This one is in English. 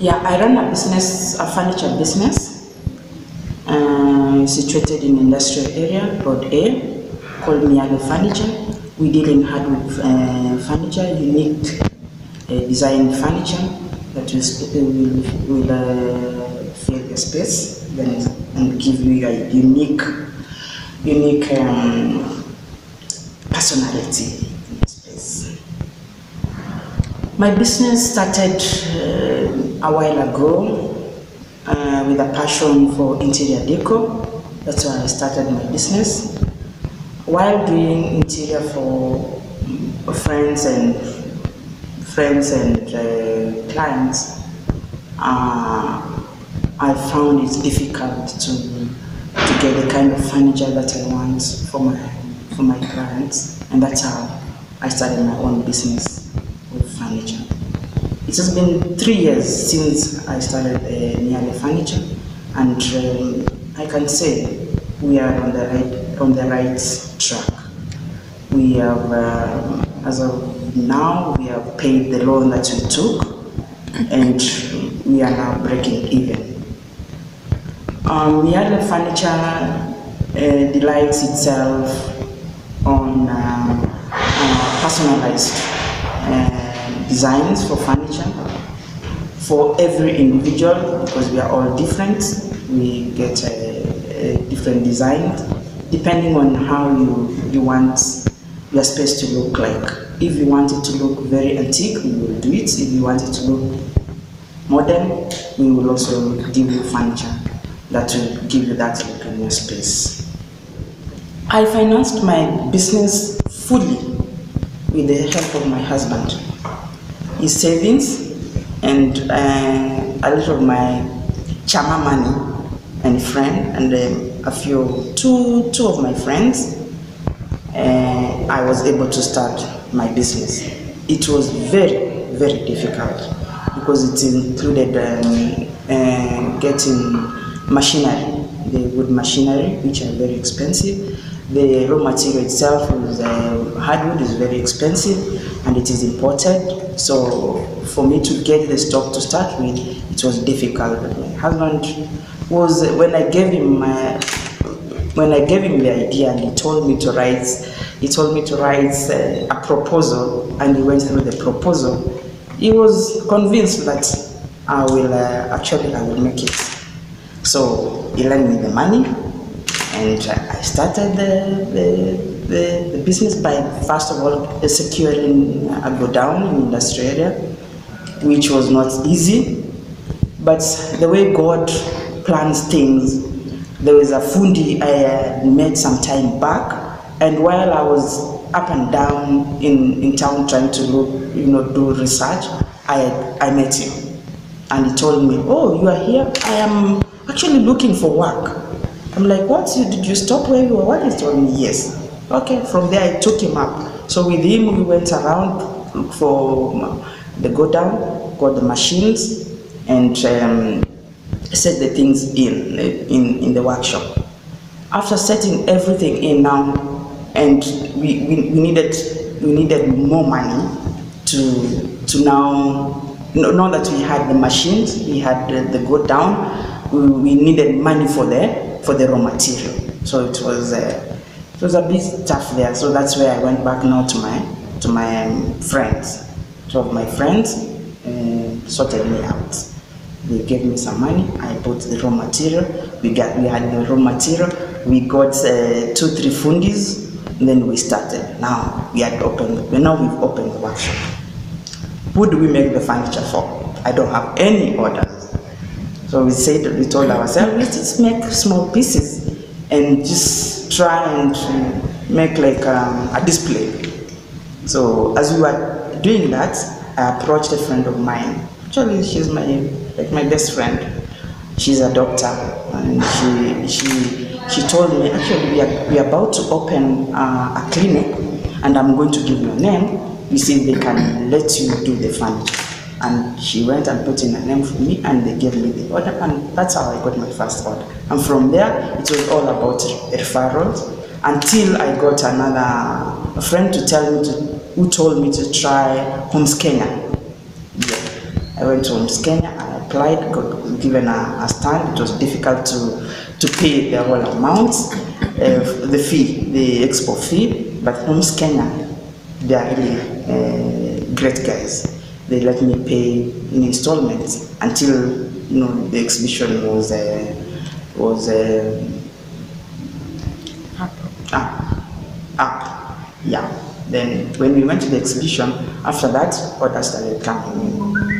Yeah, I run a business, a furniture business, situated in industrial area, Road A, called Miale Furniture. We deal in hardwood furniture, unique design furniture that will fill the space and give you a unique personality in the space. My business started a while ago with a passion for interior decor. That's why I started my business. While doing interior for friends and clients, I found it difficult to get the kind of furniture that I want for my clients, and that's how I started my own business with furniture. It has been 3 years since I started Miale Furniture, and I can say we are on the right track. We have, as of now, we have paid the loan that we took, and we are now breaking even. Miale Furniture delights itself on personalized designs for furniture for every individual, because we are all different. We get a different designs depending on how you want your space to look like. If you want it to look very antique, we will do it. If you want it to look modern, we will also give you furniture that will give you that look in your space. I financed my business fully with the help of my husband, his savings, and a little of my chama money and friend, and two of my friends. I was able to start my business. It was very, very difficult because it included getting machinery, the wood machinery, which are very expensive. The raw material itself, hardwood, is very expensive, and it is imported. So for me to get the stock to start with, it was difficult. But my husband was, when I gave him the idea, and he told me to write a proposal, and he went through the proposal. He was convinced that I will make it. So he lent me the money, and I started the business by, first of all, securing a godown in the industrial area, which was not easy. But the way God plans things, there was a fundi I met some time back, and while I was up and down in town trying to look, do research, I met him, and he told me, "Oh, you are here? I am actually looking for work." I'm like, "What? Did you stop where you were working?" He told me, "Yes." Okay. From there, I took him up. So with him, we went around, looked for the go down, got the machines, and set the things in the workshop. After setting everything in now, and we needed more money to now, not that we had the machines, we had the go down, we needed money for the raw material. So it was a bit tough there. So that's where I went back now to my friends. Two of my friends sorted me out. They gave me some money. I bought the raw material. We had the raw material. We got 2-3 fundis, and then we started. Now we've opened the workshop. Who do we make the furniture for? I don't have any orders. So we told ourselves, let's just make small pieces and just try and make like a display. So as we were doing that, I approached a friend of mine. Actually, she's my best friend. She's a doctor, and she told me, actually, we are about to open a clinic, and I'm going to give you a name. You see, they can let you do the furniture. And she went and put in a name for me, and they gave me the order, and that's how I got my first order. And from there, it was all about referrals, until I got another friend who told me to try Homes Kenya. I went to Homes Kenya and I applied, got given a stand. It was difficult to pay the whole amount, the fee, the expo fee, but Homes Kenya, they are really great guys. They let me pay in installments until, you know, the exhibition was up. Yeah. Then when we went to the exhibition, after that, orders started coming in.